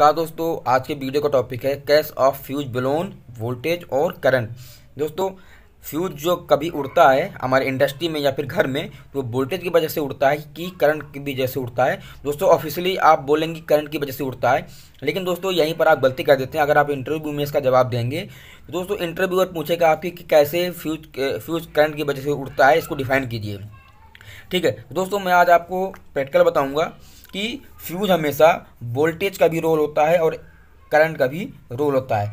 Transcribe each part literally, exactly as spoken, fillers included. नमस्कार दोस्तों, आज के वीडियो का टॉपिक है cause of fuse blown voltage और करंट। दोस्तों फ्यूज जो कभी उड़ता है हमारे इंडस्ट्री में या फिर घर में, तो वोल्टेज की वजह से उड़ता है कि करंट की वजह से उड़ता है। दोस्तों ऑफिशियली आप बोलेंगे करंट की वजह से उड़ता है, लेकिन दोस्तों यहीं पर आप गलती कर देते हैं। अगर आप इंटरव्यू में इसका जवाब देंगे तो दोस्तों इंटरव्यूअर पूछेगा आपकी कि कैसे फ्यूज फ्यूज करंट की वजह से उड़ता है, इसको डिफाइन कीजिए। ठीक है दोस्तों, मैं आज आपको प्रैक्टिकल बताऊँगा कि फ्यूज हमेशा वोल्टेज का भी रोल होता है और करंट का भी रोल होता है।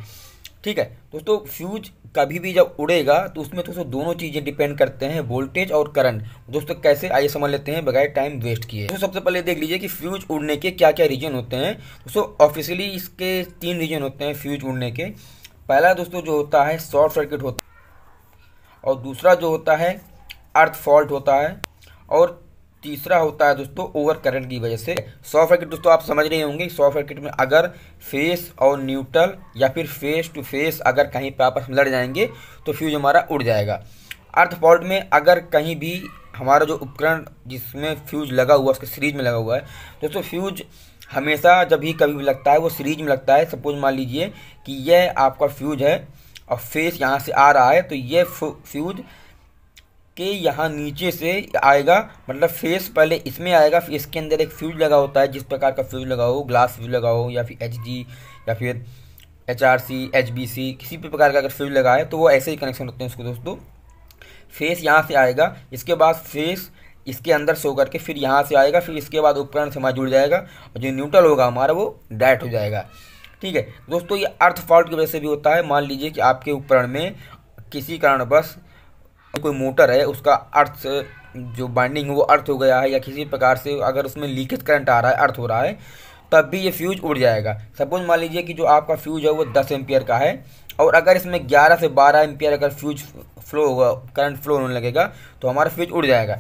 ठीक है दोस्तों, फ्यूज कभी भी जब उड़ेगा तो उसमें दोस्तों दोनों चीज़ें डिपेंड करते हैं, वोल्टेज और करंट। दोस्तों कैसे, आइए समझ लेते हैं बगैर टाइम वेस्ट किए। तो सबसे पहले देख लीजिए कि फ्यूज उड़ने के क्या क्या रीजन होते हैं। दोस्तों ऑफिशियली इसके तीन रीजन होते हैं फ्यूज उड़ने के। पहला दोस्तों जो होता है शॉर्ट सर्किट होता है, और दूसरा जो होता है अर्थ फॉल्ट होता है, और तीसरा होता है दोस्तों ओवर करंट की वजह से। शॉर्ट सर्किट दोस्तों आप समझ रहे होंगे, शॉर्ट सर्किट में अगर फेस और न्यूट्रल या फिर फेस टू फेस अगर कहीं पर आपस में लड़ जाएंगे तो फ्यूज हमारा उड़ जाएगा। अर्थ फॉल्ट में अगर कहीं भी हमारा जो उपकरण जिसमें फ्यूज लगा हुआ उसके सीरीज में लगा हुआ है, दोस्तों फ्यूज हमेशा जब भी कभी भी लगता है वो सीरीज में लगता है। सपोज मान लीजिए कि यह आपका फ्यूज है और फेस यहाँ से आ रहा है, तो यह फ्यूज के यहाँ नीचे से आएगा, मतलब फेस पहले इसमें आएगा, फिर इसके अंदर एक फ्यूज लगा होता है। जिस प्रकार का फ्यूज लगा हो, ग्लास फ्यूज लगा हो या फिर एचजी या फिर एचआरसी, एचबीसी, किसी भी प्रकार का अगर फ्यूज लगा है तो वो ऐसे ही कनेक्शन होते हैं उसको। दोस्तों फेस यहाँ से आएगा, इसके बाद फेस इसके अंदर शो करके फिर यहाँ से आएगा, फिर इसके बाद उपकरण से हमारा जुड़ जाएगा और जो न्यूट्रल होगा हमारा वो डायरेक्ट हो जाएगा। ठीक है दोस्तों, ये अर्थ फॉल्ट की वजह से भी होता है। मान लीजिए कि आपके उपकरण में किसी कारणवश कोई मोटर है, उसका अर्थ जो बाइंडिंग है वो अर्थ हो गया है, या किसी प्रकार से अगर उसमें लीकेज करंट आ रहा है, अर्थ हो रहा है, तब भी ये फ्यूज उड़ जाएगा। सपोज मान लीजिए कि जो आपका फ्यूज है वो दस एम्पियर का है, और अगर इसमें ग्यारह से बारह एम्पियर अगर फ्यूज फ्लो होगा, करंट फ्लो होने लगेगा, तो हमारा फ्यूज उड़ जाएगा।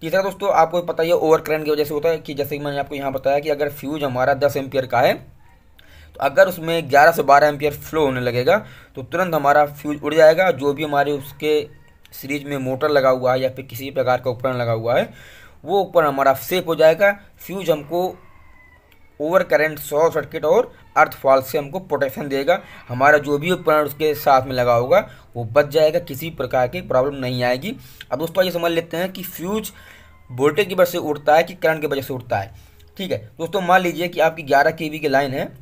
तीसरा दोस्तों आपको पता है ओवर करंट की वजह से होता है, कि जैसे कि मैंने आपको यहाँ बताया कि अगर फ्यूज हमारा दस एम्पियर का है तो अगर उसमें ग्यारह से बारह एम्पियर फ्लो होने लगेगा तो तुरंत हमारा फ्यूज उड़ जाएगा। जो भी हमारे उसके सीरीज में मोटर लगा हुआ है या फिर किसी प्रकार का उपकरण लगा हुआ है वो उपकरण हमारा सेफ हो जाएगा। फ्यूज हमको ओवर करंट, शॉर्ट सर्किट और अर्थ फॉल्ट से हमको प्रोटेक्शन देगा। हमारा जो भी उपकरण उसके साथ में लगा होगा वो बच जाएगा, किसी प्रकार की प्रॉब्लम नहीं आएगी। अब दोस्तों ये समझ लेते हैं कि फ्यूज वोल्टेज की वजह से उड़ता है कि करंट की वजह से उड़ता है। ठीक है दोस्तों, मान लीजिए कि आपकी ग्यारह केवी की लाइन है,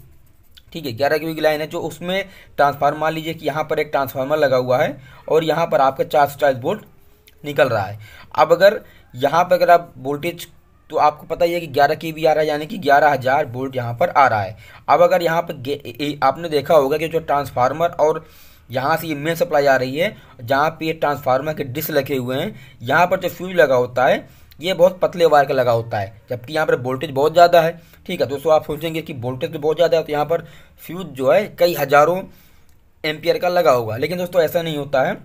ठीक है ग्यारह केवी की लाइन है, जो उसमें ट्रांसफार्मर, मान लीजिए कि यहाँ पर एक ट्रांसफार्मर लगा हुआ है और यहाँ पर आपका चार सौ चालीस वोल्ट निकल रहा है। अब अगर यहाँ पर अगर आप वोल्टेज, तो आपको पता ही है कि ग्यारह केवी आ रहा है, यानी कि ग्यारह हज़ार वोल्ट यहाँ पर आ रहा है। अब अगर यहाँ पर आपने देखा होगा कि जो ट्रांसफार्मर और यहाँ से ये मेन सप्लाई आ रही है, जहाँ पर ये ट्रांसफार्मर के डिश लगे हुए हैं, यहाँ पर जो फ्यूज लगा होता है ये बहुत पतले वायर का लगा होता है, जबकि यहाँ पर वोल्टेज बहुत ज़्यादा है। ठीक है दोस्तों, आप सोचेंगे कि वोल्टेज तो बहुत ज़्यादा है तो यहाँ पर फ्यूज जो है कई हज़ारों एम्पियर का लगा होगा, लेकिन दोस्तों ऐसा नहीं होता है।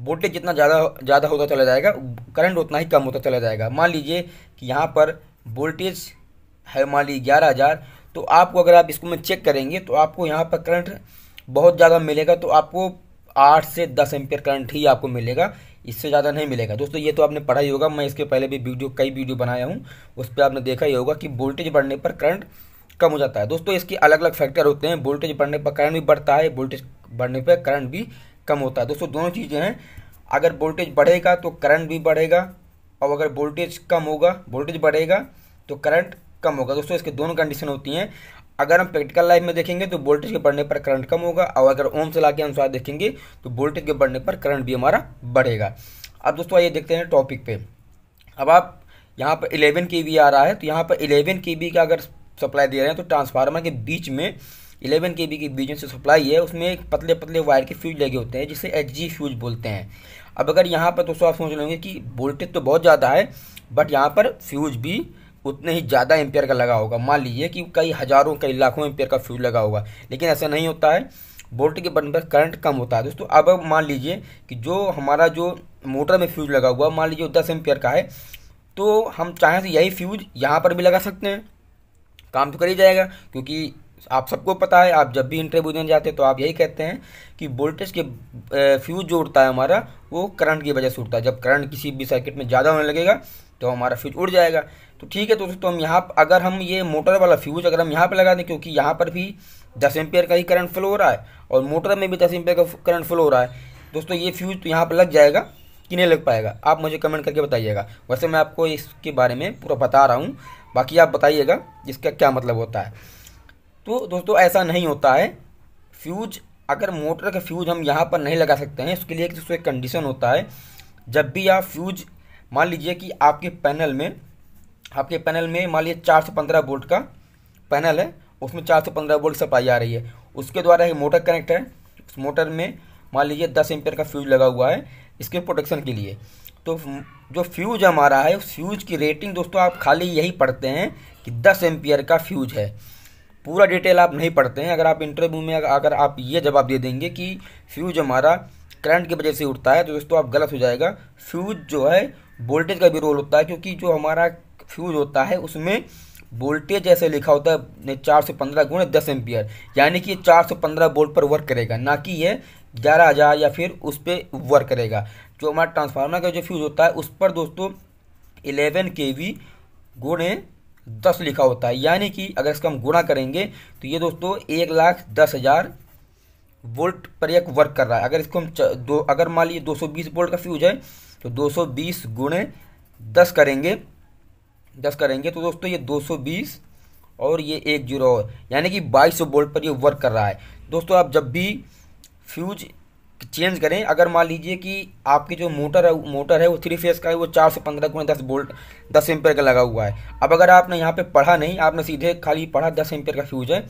वोल्टेज जितना ज़्यादा ज़्यादा होता चला जाएगा, करंट उतना ही कम होता चला जाएगा। मान लीजिए कि यहाँ पर वोल्टेज है मान लीजिए ग्यारह हज़ार, तो आपको अगर आप इसको में चेक करेंगे तो आपको यहाँ पर करंट बहुत ज़्यादा मिलेगा, तो आपको आठ से दस एम्पियर करंट ही आपको मिलेगा, इससे ज़्यादा नहीं मिलेगा। दोस्तों ये तो आपने पढ़ा ही होगा, मैं इसके पहले भी वीडियो कई वीडियो बनाया हूँ, उस पर आपने देखा ही होगा कि वोल्टेज बढ़ने पर करंट कम हो जाता है। दोस्तों इसके अलग अलग फैक्टर होते हैं, वोल्टेज बढ़ने पर करंट भी बढ़ता है, वोल्टेज बढ़ने पर करंट भी कम होता है। दोस्तों दोनों चीज़ें हैं, अगर वोल्टेज बढ़ेगा तो करंट भी बढ़ेगा, और अगर वोल्टेज कम होगा, वोल्टेज बढ़ेगा तो करंट कम होगा। दोस्तों इसके दोनों कंडीशन होती हैं। अगर हम प्रैक्टिकल लाइफ में देखेंगे तो वोल्टेज के बढ़ने पर करंट कम होगा, और अगर ओम से ला के अनुसार देखेंगे तो वोल्टेज के बढ़ने पर करंट भी हमारा बढ़ेगा। अब दोस्तों आइए देखते हैं टॉपिक पे। अब आप यहाँ पर इलेवन केवी आ रहा है, तो यहाँ पर इलेवन केवी का अगर सप्लाई दे रहे हैं तो ट्रांसफार्मर के बीच में इलेवन केवी के बीच से सप्लाई है, उसमें एक पतले पतले वायर के फ्यूज लगे होते हैं जिसे एच जी फ्यूज बोलते हैं। अब अगर यहाँ पर दोस्तों आप सोच लेंगे कि वोल्टेज तो बहुत ज़्यादा है बट यहाँ पर फ्यूज भी उतने ही ज़्यादा एम्पियर का लगा होगा, मान लीजिए कि कई हज़ारों कई लाखों एम्पियर का फ्यूज लगा होगा, लेकिन ऐसा नहीं होता है, वोल्टेज के बढ़ने पर करंट कम होता है। दोस्तों अब मान लीजिए कि जो हमारा जो मोटर में फ्यूज लगा हुआ, मान लीजिए दस एम्पियर का है, तो हम चाहें तो यही फ्यूज यहाँ पर भी लगा सकते हैं, काम तो कर ही जाएगा, क्योंकि आप सबको पता है, आप जब भी इंटरव्यू देने जाते हैं तो आप यही कहते हैं कि वोल्टेज के फ्यूज जो उड़ता है हमारा वो करंट की वजह से उड़ता है। जब करंट किसी भी सर्किट में ज़्यादा होने लगेगा तो हमारा फ्यूज उड़ जाएगा। तो ठीक है। तो दोस्तों हम यहाँ अगर हम ये मोटर वाला फ्यूज अगर हम यहाँ पे लगा दें, क्योंकि यहाँ पर भी दस एम्पियर का ही करंट फ्लो हो रहा है और मोटर में भी दस एम्पियर का करंट फ्लो हो रहा है दोस्तों, ये फ्यूज तो यहाँ पर लग जाएगा कि नहीं लग पाएगा, आप मुझे कमेंट करके बताइएगा। वैसे मैं आपको इसके बारे में पूरा बता रहा हूँ, बाकी आप बताइएगा इसका क्या मतलब होता है। तो दोस्तों ऐसा नहीं होता है, फ्यूज अगर मोटर का फ्यूज हम यहाँ पर नहीं लगा सकते हैं, इसके लिए दोस्तों एक कंडीशन होता है। जब भी आप फ्यूज मान लीजिए कि आपके पैनल में आपके पैनल में मान लीजिए चार सौ पंद्रह वोल्ट का पैनल है, उसमें चार सौ पंद्रह वोल्ट सप्लाई आ रही है, उसके द्वारा एक मोटर कनेक्ट है, उस मोटर में मान लीजिए दस एम्पियर का फ्यूज लगा हुआ है इसके प्रोटेक्शन के लिए। तो जो फ्यूज हमारा है उस फ्यूज की रेटिंग दोस्तों आप खाली यही पढ़ते हैं कि दस एम्पियर का फ्यूज है, पूरा डिटेल आप नहीं पढ़ते हैं। अगर आप इंटरव्यू में अगर आप ये जवाब दे देंगे कि फ्यूज हमारा करंट की वजह से उठता है, तो दोस्तों आप गलत हो जाएगा। फ्यूज जो है वोल्टेज का भी रोल होता है, क्योंकि जो हमारा फ्यूज होता है उसमें वोल्टेज जैसे लिखा होता है चार सौ पंद्रह गुणे दस एम्पियर, यानी कि चार सौ पंद्रह वोल्ट पर वर्क करेगा, ना कि ये ग्यारह हज़ार या फिर उस पर वर्क करेगा। जो हमारा ट्रांसफार्मर का जो फ्यूज होता है उस पर दोस्तों इलेवन के वी गुणे दस लिखा होता है, यानी कि अगर इसका हम गुणा करेंगे तो ये दोस्तों एक लाख दस हज़ार वोल्ट पर एक वर्क कर रहा है। अगर इसको हम दो अगर मान लीजिए दो सौ बीस वोल्ट का फ्यूज है तो दो सौ बीस गुणे दस करेंगे दस करेंगे तो दोस्तों ये दो सौ बीस और ये एक जीरो और यानी कि बाईस सौ वोल्ट पर ये वर्क कर रहा है। दोस्तों आप जब भी फ्यूज चेंज करें, अगर मान लीजिए कि आपकी जो मोटर है मोटर है वो थ्री फेस का है, वो चार सौ पंद्रह गुणे दस वोल्ट दस एम्पियर का लगा हुआ है। अब अगर आपने यहाँ पे पढ़ा नहीं, आपने सीधे खाली पढ़ा दस एम्पियर का फ्यूज है,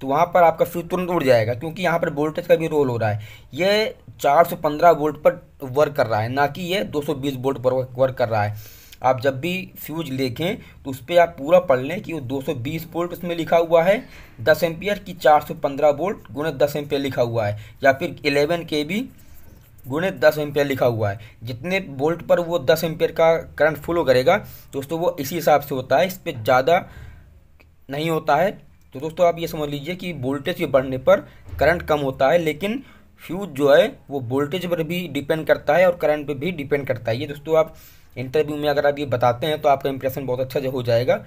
तो वहाँ पर आपका फ्यूज तुरंत उड़ जाएगा, क्योंकि यहाँ पर वोल्टेज का भी रोल हो रहा है। ये चार सौ पंद्रह वोल्ट पर वर्क कर रहा है, ना कि ये दो सौ बीस वोल्ट पर वर्क कर रहा है। आप जब भी फ्यूज देखें तो उस पर आप पूरा पढ़ लें कि वो दो सौ बीस वोल्ट उसमें लिखा हुआ है दस एम्पियर की चार सौ पंद्रह वोल्ट गुणे दस एम्पियर लिखा हुआ है, या फिर ग्यारह केवी गुणे दस एम्पियर लिखा हुआ है। जितने वोल्ट पर वो दस एम्पियर का करंट फ्लो करेगा दोस्तों वो इसी हिसाब से होता है, इस पर ज़्यादा नहीं होता है। तो दोस्तों आप ये समझ लीजिए कि वोल्टेज के बढ़ने पर करंट कम होता है, लेकिन फ्यूज जो है वो वोल्टेज पर भी डिपेंड करता है और करंट पर भी डिपेंड करता है। ये दोस्तों आप इंटरव्यू में अगर आप ये बताते हैं तो आपका इंप्रेशन बहुत अच्छा हो जाएगा।